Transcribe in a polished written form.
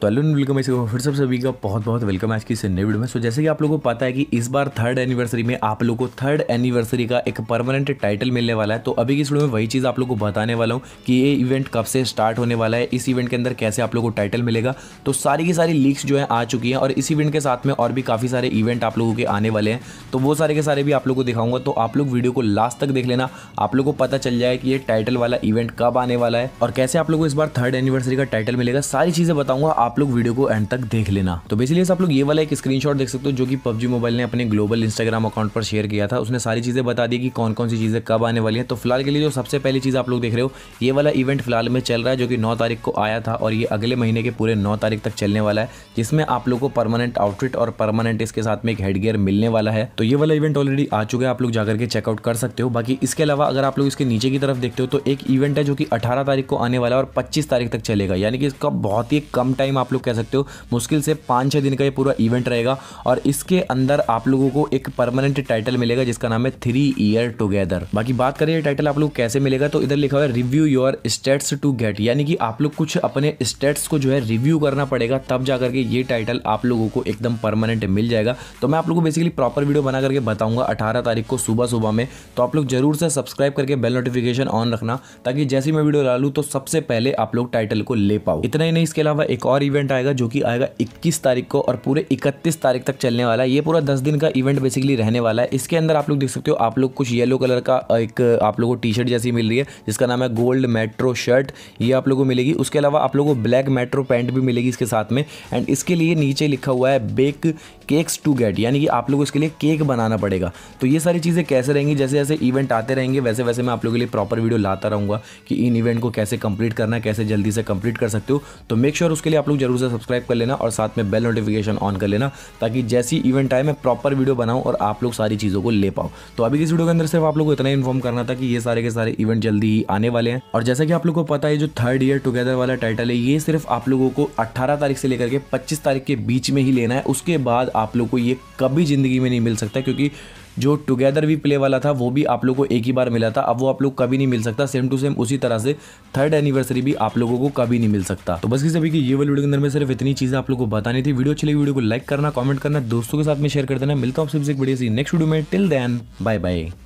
तो hello welcome फिर सब सभी का बहुत बहुत वेलकम आज की इस नए वीडियो में। सो जैसे कि आप लोगों को पता है कि इस बार थर्ड एनिवर्सरी में आप लोगों को थर्ड एनिवर्सरी का एक परमानेंट टाइटल मिलने वाला है। तो अभी की इस वीडियो में वही चीज़ आप लोगों को बताने वाला हूँ कि ये इवेंट कब से स्टार्ट होने वाला है, इस इवेंट के अंदर कैसे आप लोगों को टाइटल मिलेगा। तो सारी की सारी लीक्स जो है आ चुकी हैं और इस इवेंट के साथ में और भी काफ़ी सारे इवेंट आप लोगों के आने वाले हैं, तो वो सारे के सारे भी आप लोगों को दिखाऊंगा। तो आप लोग वीडियो को लास्ट तक देख लेना, आप लोगों को पता चल जाए कि ये टाइटल वाला इवेंट कब आने वाला है और कैसे आप लोगों को इस बार थर्ड एनिवर्सरी का टाइटल मिलेगा। सारी चीज़ें बताऊँगा, आप लोग वीडियो को एंड तक देख लेना। तो बेसिकली आप लोग ये वाला एक स्क्रीनशॉट देख सकते हो जो कि PUBG मोबाइल ने अपने ग्लोबल इंस्टाग्राम अकाउंट पर शेयर किया था। उसने सारी चीज़ें बता दी कि कौन कौन सी चीज़ें कब आने वाली हैं। तो फिलहाल के लिए जो सबसे पहली चीज़ आप लोग देख रहे हो, ये वाला इवेंट फिलहाल में चल रहा है जो कि 9 तारीख को आया था और ये अगले महीने के पूरे 9 तारीख तक चलने वाला है, जिसमें आप लोग को परमानेंट आउटफिट और परमानेंट इसके साथ में एक हेड गियर मिलने वाला है। तो ये वाला इवेंट ऑलरेडी आ चुका है, आप लोग जाकर के चेकआउट कर सकते हो। बाकी इसके अलावा अगर आप लोग इसके नीचे की तरफ देखते हो तो एक इवेंट है जो कि 18 तारीख को आने वाला है और 25 तारीख तक चलेगा, यानी कि इसका बहुत ही कम टाइम आप लोग कह सकते हो, मुश्किल से 5-6 दिन का ये पूरा इवेंट रहेगा। और इसके अंदर आप लोगों को एक परमानेंट टाइटल मिलेगा जिसका नाम है 3 Year Together। बाकी बात करें ये टाइटल आप लोग कैसे मिलेगा, तो इधर लिखा हुआ है review your status to get, यानी कि आप लोग कुछ अपने स्टेट्स को जो है रिव्यू करना पड़ेगा, तब जाकर के ये टाइटल आप लोगों को एकदम परमानेंट मिल जाएगा। तो मैं आप लोगों को बेसिकली प्रॉपर वीडियो बना करके बताऊंगा 18 तारीख को सुबह में। तो आप लोग जरूर से सब्सक्राइब करके बेल नोटिफिकेशन ऑन रखना, ताकि जैसे मैं वीडियो डालूँ तो सबसे पहले आप लोग टाइटल को ले पाओ। इतना ही नहीं, इसके अलावा एक और इवेंट आएगा जो कि आएगा 21 तारीख को और पूरे 31 तारीख तक चलने वाला है। ये पूरा 10 दिन का इवेंट बेसिकली रहने वाला है। इसके अंदर आप लोग देख सकते हो, आप लोग कुछ येलो कलर का एक आप लोगों को टी शर्ट जैसी मिल रही है जिसका नाम है गोल्ड मेट्रो शर्ट, ये आप लोगों को मिलेगी। उसके अलावा आप लोगों को ब्लैक मेट्रो पैंट भी मिलेगी इसके साथ में। एंड इसके लिए नीचे लिखा हुआ है बेक केक्स टू गेट, यानी कि आप लोगों को इसके लिए केक बनाना पड़ेगा। तो ये सारी चीज़ें कैसे रहेंगी, जैसे जैसे इवेंट आते रहेंगे वैसे वैसे मैं आप लोगों के लिए प्रॉपर वीडियो लाता रहूँगा कि इन इवेंट को कैसे कंप्लीट करना है, कैसे जल्दी से कंप्लीट कर सकते हो। तो मेक श्योर उसके लिए आप लोग जरूर से सब्सक्राइब कर लेना और साथ में बेल नोटिफिकेशन ऑन कर लेना, ताकि जैसी इवेंट आए मैं प्रॉपर वीडियो बनाऊं और आप लोग सारी चीज़ों को ले पाओ। तो अभी इस वीडियो के अंदर सिर्फ आप लोग को इतना ही इन्फॉर्म करना था कि ये सारे के सारे इवेंट जल्दी ही आने वाले हैं। और जैसा कि आप लोग को पता है, जो थर्ड ईयर टुगेदर वाला टाइटल है ये सिर्फ आप लोगों को 18 तारीख से लेकर के 25 तारीख के बीच में ही लेना है। उसके बाद आप लोग को ये कभी ज़िंदगी में नहीं मिल सकता, क्योंकि जो टुगेदर वी प्ले वाला था वो भी आप लोगों को एक ही बार मिला था, अब वो आप लोग कभी नहीं मिल सकता। सेम टू सेम उसी तरह से थर्ड एनिवर्सरी भी आप लोगों को कभी नहीं मिल सकता। तो बस किसी अभी की ये वाली वीडियो के अंदर में सिर्फ इतनी चीज़ें आप लोगों को बतानी थी। वीडियो अच्छी लगी वीडियो को लाइक करना, कमेंट करना, दोस्तों के साथ में शेयर कर देना। मिलता हूँ आपसे एक वीडियो सी नेक्स्ट वीडियो में। Till then bye bye.